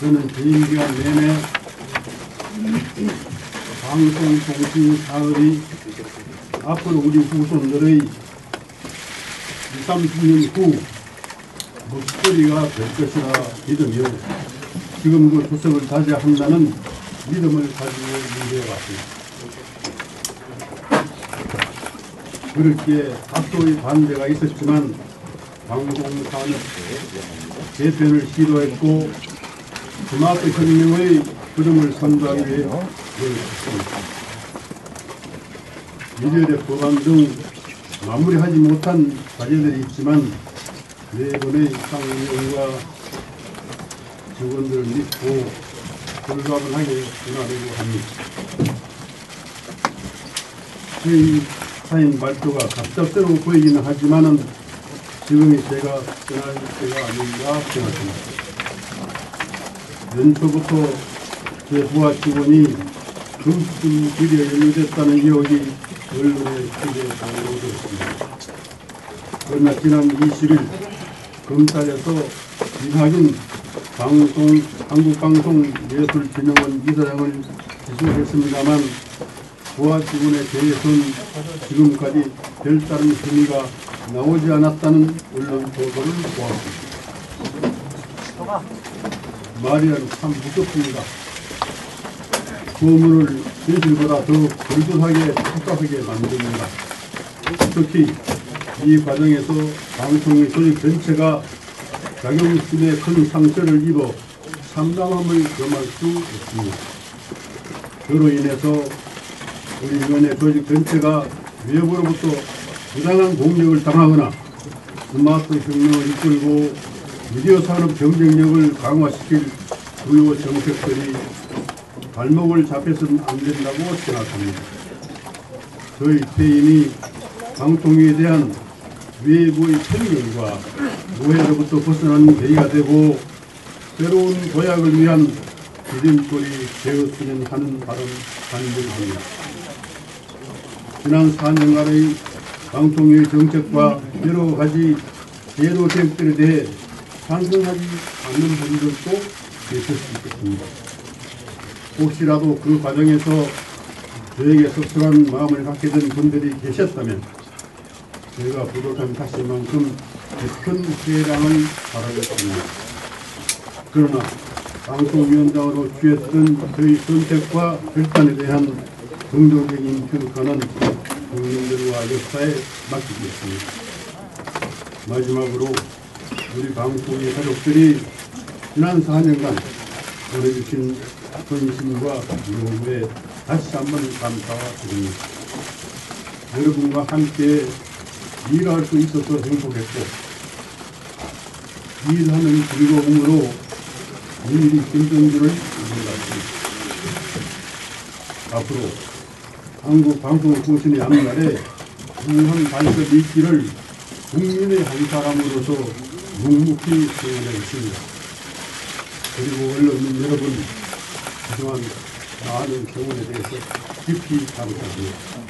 저는 부임기간 내내 방송통신 사업이 앞으로 우리 후손들의 20, 30년 후 목소리가 될 것이라 믿으며 지금 그 구석을 다져야 한다는 믿음을 가지고 문제에 왔습니다. 그렇게 각도의 반대가 있었지만 방송산업 개편을 시도했고 스마트 혁명의 흐름을 선도하기 위해 노력했습니다. 미디어의 법안 등 마무리하지 못한 과제들이 있지만 네 번의 상임위원과 직원들을 믿고 불가분하게 변화되고 합니다. 수행 사인 발표가 갑작스러워 보이기는 하지만 지금이 제가 떠날 때가 아닌가 생각합니다. 연초부터 제 부하 직원이 금수금 길에 연루됐다는 의혹이 언론에 크게 보도되었습니다. 그러나 지난 20일 검찰에서 이낙연 한국방송예술진흥원 이사장을 기소했습니다만 부하 직원에 대해서는 지금까지 별다른 혐의가 나오지 않았다는 언론 보도를 보았습니다. 말이란 참 무섭습니다. 고문을 진실보다 더 불둔하게 복잡하게 만듭니다. 특히 이 과정에서 방송의 조직 전체가 자격심에 큰 상처를 입어 참담함을 겸할 수 있습니다. 그로 인해서 우리 위원회 조직 전체가 외부로부터 부당한 공격을 당하거나 스마트 혁명을 이끌고 미디어 산업 경쟁력을 강화시킬 주요 정책들이 발목을 잡혀서는 안 된다고 생각합니다. 저희 퇴임이 방통위에 대한 외부의 편견과 오해로부터 벗어나는 계기가 되고 새로운 도약을 위한 디딤돌이 되었으면 하는 바람을 간절합니다. 지난 4년간의 방통위의 정책과 여러 가지 제도 계획들에 대해 찬성하지 않는 분들도 계실 수 있겠습니다. 혹시라도 그 과정에서 저에게 씁쓸한 마음을 갖게 된 분들이 계셨다면 제가 부족한 사실만큼 깊은 회랑을 바라겠습니다. 그러나 방송위원장으로 취했던 저희 선택과 결단에 대한 긍정적인 평가는 국민들과 역사에 맡기겠습니다. 마지막으로 우리 방송의 가족들이 지난 4년간 보내주신 관심과 노고에 다시 한번 감사드립니다. 여러분과 함께 일할 수 있어서 행복했고 일하는 즐거움으로 일이 힘든 줄을 몰랐습니다. 앞으로 한국방송통신의 앞날에 우한 발전이 있기를 국민의 한 사람으로서 묵묵히 수행해 있습니다. 그리고 언론인 여러분, 그동안 많은 경험에 대해서 깊이 감사합니다.